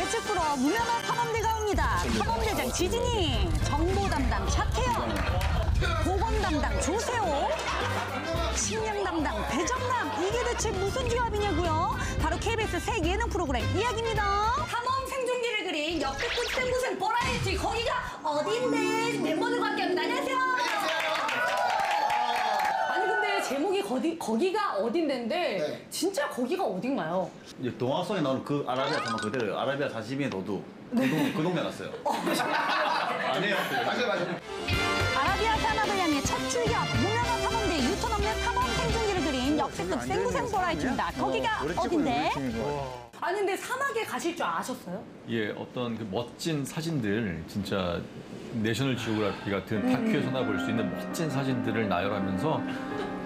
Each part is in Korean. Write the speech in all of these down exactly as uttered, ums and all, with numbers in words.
예측 프로 무명한 탐험대가 옵니다. 탐험대장 지진이, 정보 담당 차태현, 보건 담당 조세호, 식량 담당 배정남. 이게 대체 무슨 조합이냐고요? 바로 케이비에스 새 예능 프로그램 이야기입니다. 탐험 생존기를 그린 역대급 생고생 버라이어티, 거기가 어딘데? 멤버들과 함께합니다. 안녕하세요. 아니 근데 제목이 거기, 거기가 어딘데인데 네. 진짜 거기가 어딘가요? 이제 동화 속에 나오는 그 아라비아 정말 그대로예요. 아라비아 사시미의 너도 그, 네. 그 동네 갔어요. 어, 아니에요. 맞아요, 맞아요. 아라비아 사막을 향해 첫 출격, 무명한 탐험대 유턴 없는 탐험 생존기를 그린 역대급 생고생 버라이어티입니다. 거기가 어딘데? 아니 근데 사막에 가실 줄 아셨어요? 예, 어떤 그 멋진 사진들, 진짜 내셔널 지오그래피 같은 음. 다큐에서나 볼 수 있는 멋진 사진들을 나열하면서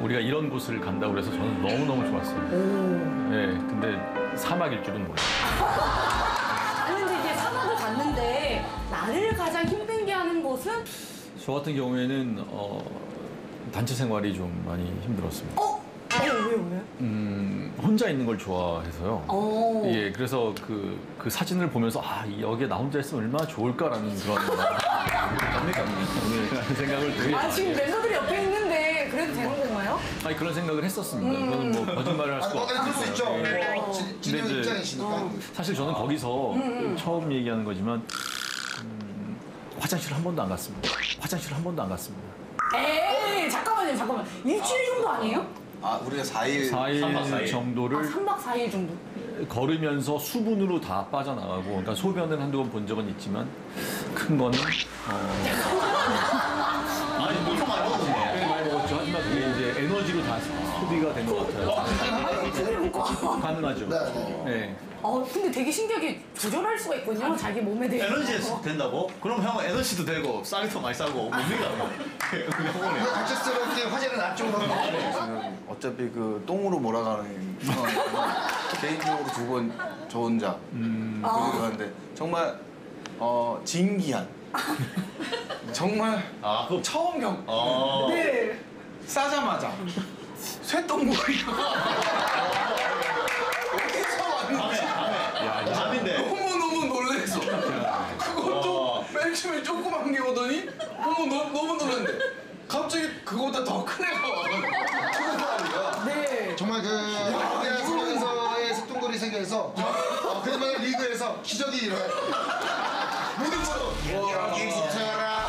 우리가 이런 곳을 간다고 해서 저는 너무너무 좋았어요. 오. 예, 근데 사막일 줄은 몰라요. 그런데 이제 사막을 갔는데 나를 가장 힘든 게 하는 곳은? 저 같은 경우에는 어, 단체 생활이 좀 많이 힘들었습니다. 어? 왜, 왜, 왜? 음, 혼자 있는 걸 좋아해서요. 오. 예, 그래서 그, 그 사진을 보면서 아, 여기에 나 혼자 있으면 얼마나 좋을까라는 그런 오늘 생각을 되게. 아, 지금 멤버들이 옆에 있는데 그래도 되는 건가요? 아니, 그런 생각을 했었습니다. 음. 저는 뭐 거짓말을 할 수가 없어요. 아, 그럴 수 있죠. 네. 어. 지, 진영 입장이시니까. 어. 사실 저는 거기서 음. 처음 얘기하는 거지만 음, 화장실 한 번도 안 갔습니다. 화장실 한 번도 안 갔습니다. 에이, 잠깐만요, 잠깐만. 일주일 정도 아니에요? 아, 우리가 사 일, 사 일 정도를 아, 삼 박 사 일 정도? 걸으면서 수분으로 다 빠져나가고, 그러니까 소변은 한두 번 본 적은 있지만 큰 거는 어... 아니, 물도 많이 먹었네. 꽤 많이 먹었죠. 하지만 그게 이제 에너지로 다 소비가 된 것 같아요. 가능하죠. 네. 네. 어, 근데 되게 신기하게 조절할 수가 있군요, 자기 몸에 대해서. 에너지에서 된다고? 그럼 형 에너지도 되고 쌀이 더 많이 싸고 뭡니까? 갑작스럽게 화제는 안쪽으로 어차피 그 똥으로 몰아가는 개인적으로 두 번 저 혼자 음. 그러고 가는데 정말 어, 진기한 정말 아, 그... 처음 경 아. 네. 싸자마자 쇠똥구리가 어디서 왔는지 야, 잠인데 너무너무 놀랬어. 그것도 맨 처음에 조그만 게 오더니 너무, 너무, 너무 놀랐는데 갑자기 그거보다 더 큰 애가 와가지고 네. 정말 그 아라비아에서의 쇠똥구리 세계에서 어, 그들만의 리그에서 기적이 일어나요. 모든 거 여기 있어라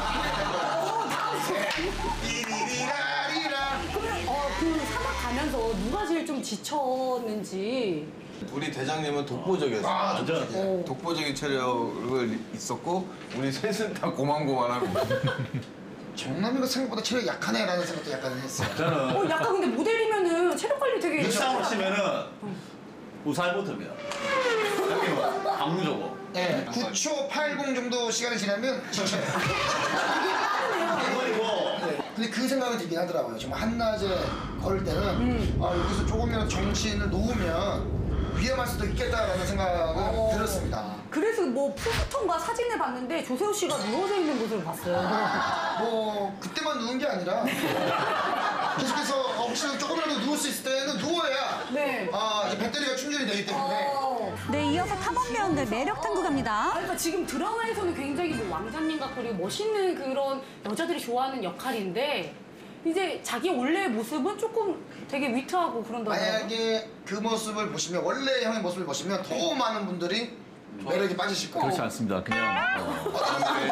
리리리라리라. 그러면 어, 그 사막 가면서 누가 제일 좀 지쳤는지? 우리 대장님은 독보적이었어요. 아, 완전. 어. 독보적인 체력을 있었고 우리 셋은 다 고만고만하고. 정남이가 생각보다 체력 약하네 라는 생각도 약간 했어요. 저는 어, 약간 근데 모델이면은 체력 관리 되게 육상으로 치면은 우사인볼트입니다. 방무적으로 네, 구 초 팔십 정도 시간이 지나면 진짜 이게 빠르네요. 근데 그 생각은 들긴 하더라고요. 정말 한낮에 걸을 때는 음. 아, 여기서 조금이라도 정신을 놓으면 위험할 수도 있겠다라는 생각은 어. 들었습니다. 그래서 뭐 포스터과 사진을 봤는데 조세호 씨가 누워져 있는 모습을 봤어요. 아, 뭐 그때만 누운 게 아니라 계속해서 어, 혹시 조금이라도 누울 수 있을 때는 누워야 네. 아, 이제 배터리가 충전이 되기 때문에 어. 네, 이어서 탐험대원들 매력 탐구 갑니다. 아, 그러니까 지금 드라마에서는 굉장히 뭐 왕자님 같고 멋있는 그런 여자들이 좋아하는 역할인데 이제 자기 원래의 모습은 조금 되게 위트하고 그런다고요. 만약에 그 모습을 보시면, 원래 형의 모습을 보시면 더 많은 분들이 매력이 빠지실 거예요. 그렇지 않습니다. 그냥 어, 드라마에,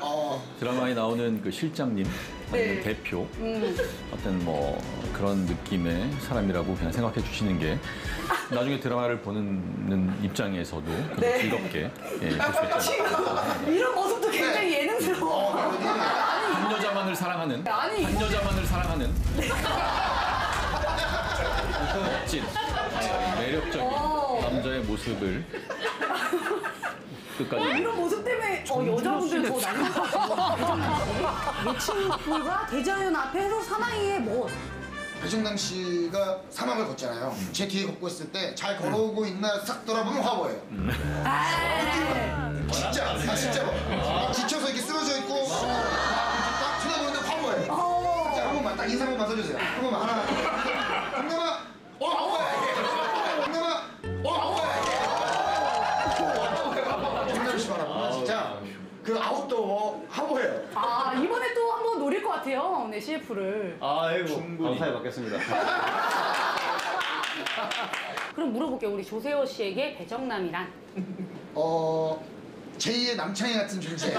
어, 드라마에 나오는 그 실장님, 네. 대표 음. 어떤 뭐 그런 느낌의 사람이라고 그냥 생각해 주시는 게 나중에 드라마를 보는 입장에서도 네. 즐겁게 예, 볼 수 있잖아요. 이런 모습도 굉장히 예능스러워. 한 여자만을 사랑하는 아니, 한 여자만을 사랑하는 멋진 매력적인 어. 남자의 모습을 어, 이런 모습 때문에 어, 여자분들 더 난감하고 이 친구가 대자연 앞에서 사나이의 뭐 배정남 씨가 사막을 걷잖아요. 음. 제 뒤에 걷고 있을 때 잘 걸어오고 있나 싹 돌아보면 화보예요. 음. 아, 아, 진짜, 아, 진짜 막 지쳐서 이렇게 쓰러져 있고 딱 쳐다보는데 화보예요. 어. 자, 한 번만 딱 인사 한 번만 써주세요. 한 번만 하나. 동남아, 어, 화보야. 동남아, 어, 화보야. 그 아웃도어 하모예요. 아, 이번에 또 한번 노릴 것 같아요. 네, 씨에프를. 아이고, 충분히. 감사히 받겠습니다. 그럼 물어볼게요. 우리 조세호 씨에게 배정남이란? 어, 제이의 남창희 같은 존재.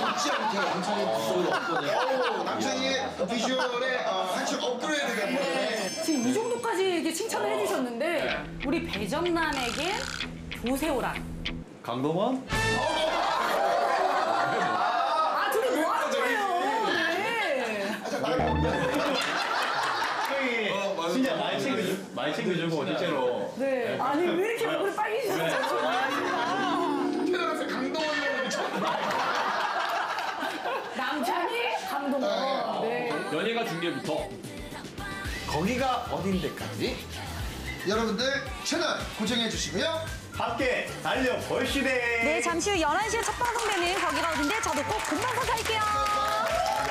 없지 않게 남창희 비주얼이 없거든요. 남창희의 비주얼에 어, 한층 업그레이드 되는 네. 지금 이 정도까지 이게 칭찬을 어. 해주셨는데 네. 우리 배정남에게 조세호란? 강동원? 아, 둘이 뭐 하는 거예요? 네. 형이 진짜 많이 챙겨주고, 많이 챙겨주고, 실제로. 네. 아니, 왜 이렇게 얼굴이 빨개지셨어요? 태어나서 강동원 형이 처음 봐요. 남창이? 강동원. 네. 연예가 중계부터. 거기가 어딘데까지? 여러분들 채널 고정해주시고요. 함께 달려 볼시대. 네, 잠시 후 열한 시에 첫 방송되는 거기가 어딘데 저도 꼭 금방 가서 할게요.